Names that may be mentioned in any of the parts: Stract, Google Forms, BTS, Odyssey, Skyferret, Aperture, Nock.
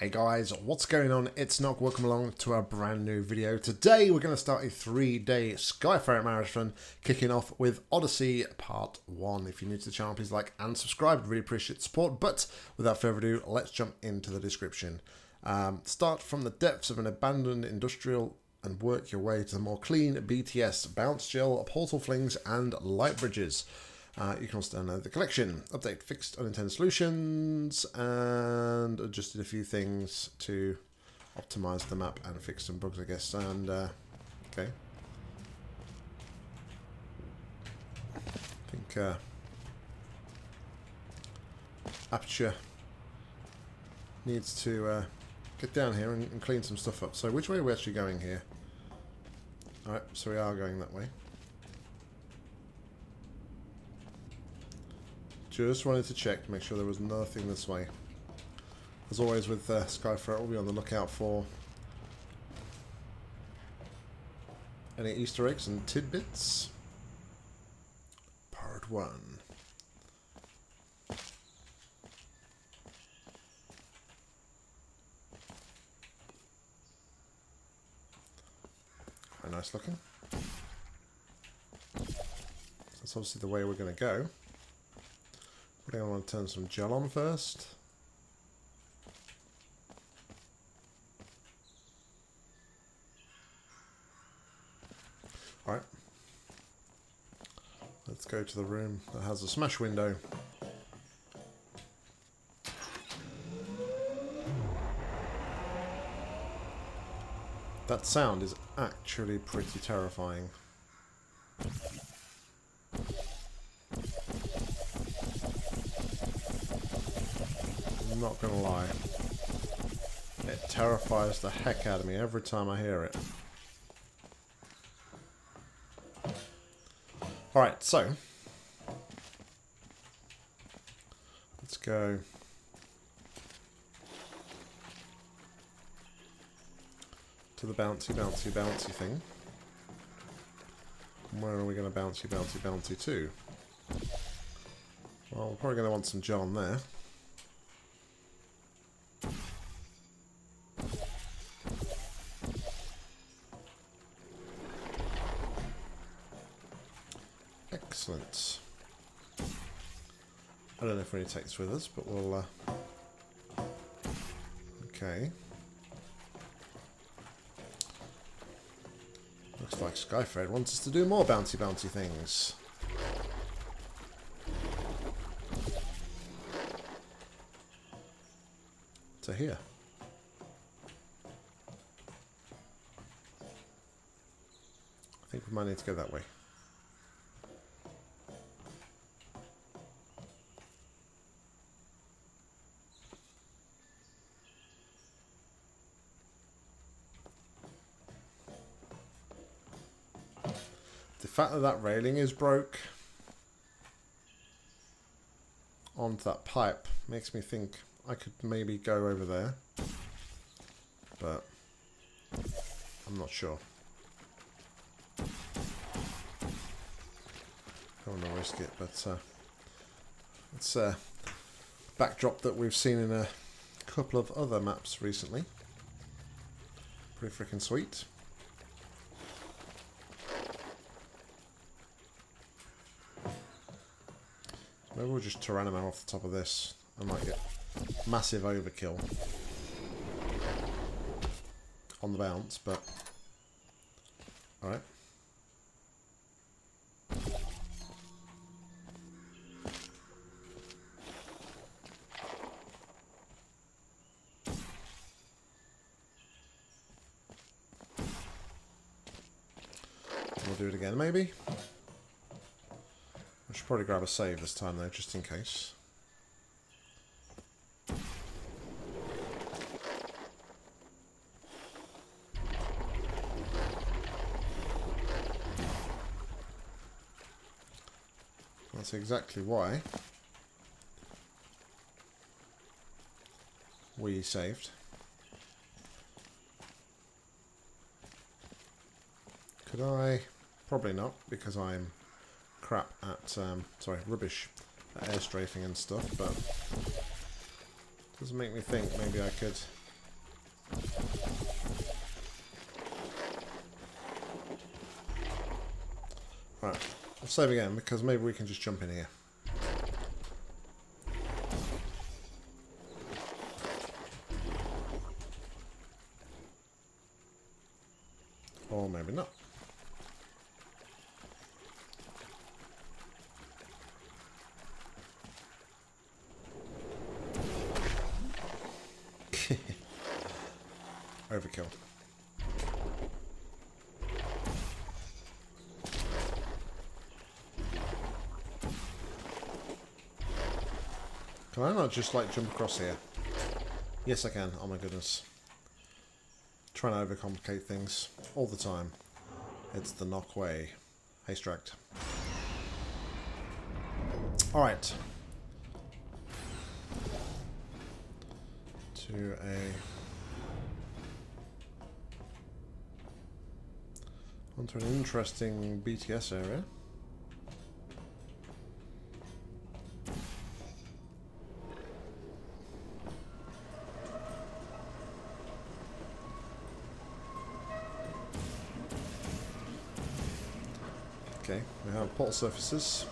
Hey guys, what's going on? It's Nock. Welcome along to our brand new video. Today we're going to start a 3-day Skyferret marathon, kicking off with Odyssey Part 1. If you're new to the channel, please like and subscribe. Really appreciate the support. But without further ado, let's jump into the description. Start from the depths of an abandoned industrial and work your way to the more clean BTS bounce gel, portal flings, and light bridges. You can also download the collection, update fixed unintended solutions, and adjusted a few things to optimize the map and fix some bugs, I guess. And okay, I think Aperture needs to get down here and clean some stuff up. So which way are we actually going here? All right, so we are going that way. Just wanted to check to make sure there was nothing this way. As always with Skyferret, we'll be on the lookout for any Easter eggs and tidbits. Part 1. Quite nice looking. That's obviously the way we're going to go. I think I want to turn some gel on first. Alright. Let's go to the room that has a smash window. That sound is actually pretty terrifying. I'm not gonna lie, it terrifies the heck out of me every time I hear it. Alright, so let's go to the bouncy thing. Where are we gonna bouncy to? Well, we're probably gonna want some gel there. Excellent. I don't know if any takes with us, but we'll... okay. Looks like Skyferret wants us to do more bouncy things. To here. I think we might need to go that way. The fact that that railing is broke onto that pipe makes me think I could maybe go over there, but I'm not sure. Don't want to risk it, but it's a backdrop that we've seen in a couple of other maps recently. Pretty freaking sweet. Maybe we'll just Tyrannoman off the top of this. I might get massive overkill on the bounce, but alright. We'll do it again, maybe. I should probably grab a save this time though, just in case. That's exactly why we saved. Could I? Probably not, because I'm crap at, sorry, rubbish at air strafing and stuff, but it doesn't make me think maybe I could Right, I'll save again because maybe we can just jump in here. Or maybe not. Overkill. Can I not just like jump across here? Yes I can, oh my goodness. Trying to overcomplicate things all the time. It's the Nock way. Hey Stract. Alright. To onto an interesting BTS area. Okay, we have portal surfaces.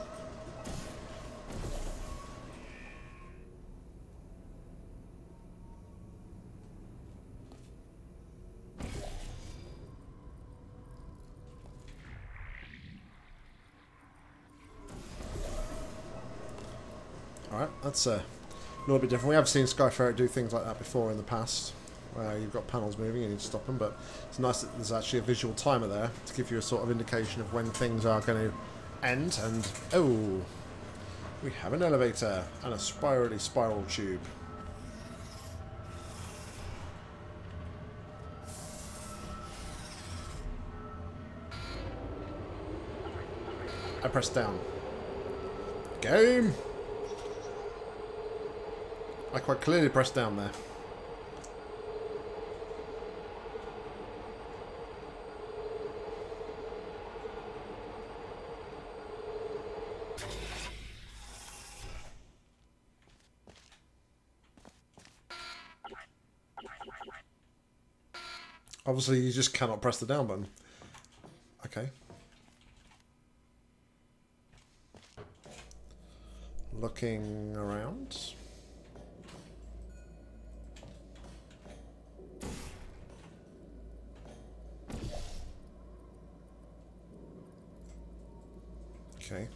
Alright, that's a little bit different. We have seen Skyferret do things like that before in the past, where you've got panels moving and you need to stop them, but it's nice that there's actually a visual timer there to give you a sort of indication of when things are going to end. And oh, we have an elevator and a spirally spiral tube. I press down. Game! I quite clearly pressed down there. Obviously, you just cannot press the down button. Okay. Looking around. Okay.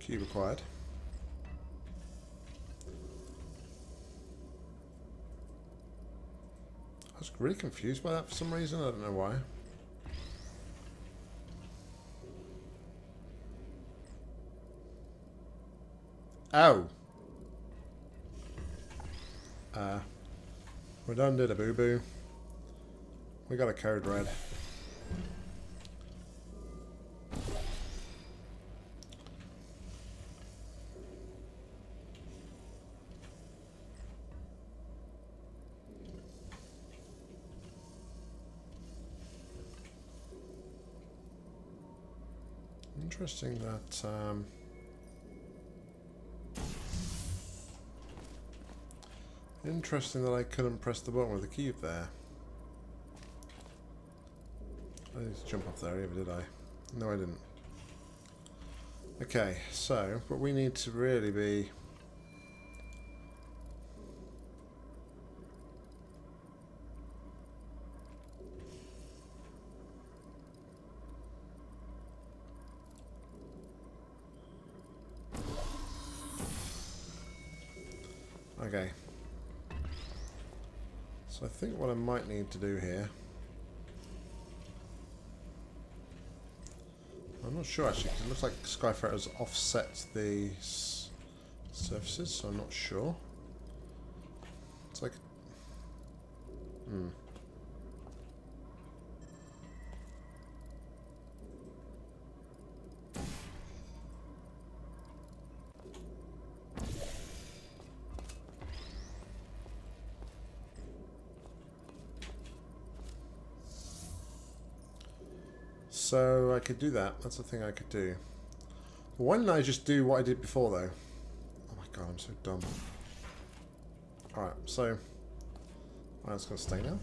Key required. I was really confused by that for some reason. I don't know why. Oh. We done did a boo-boo. We got a code red. Interesting that interesting that I couldn't press the button with the cube there. I need to jump up there either, did I? No, I didn't. Okay, so, but we need to really be... Okay. So I think what I might need to do here, I'm not sure actually, because it looks like Skyferret has offset the surfaces, so I'm not sure. It's like, So I could do that. That's the thing I could do. Why didn't I just do what I did before, though? Oh my god, I'm so dumb. Alright, so... I'm just going to stay now.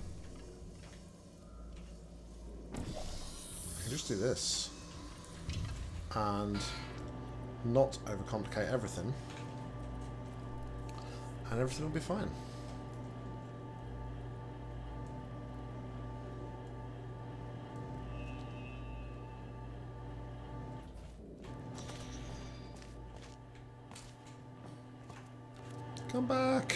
I can just do this. And not overcomplicate everything. And everything will be fine. Come back!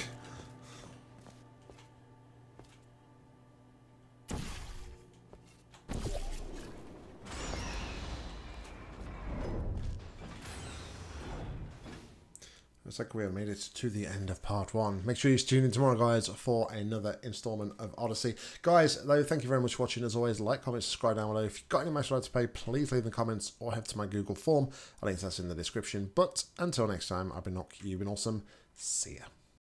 Looks like we have made it to the end of part one. Make sure you tune in tomorrow, guys, for another installment of Odyssey. Guys, though, thank you very much for watching. As always, like, comment, subscribe down below. If you've got any match you'd like to play, please leave in the comments or head to my Google form. I'll link to that in the description. But until next time, I've been Nock, you've been awesome. See ya.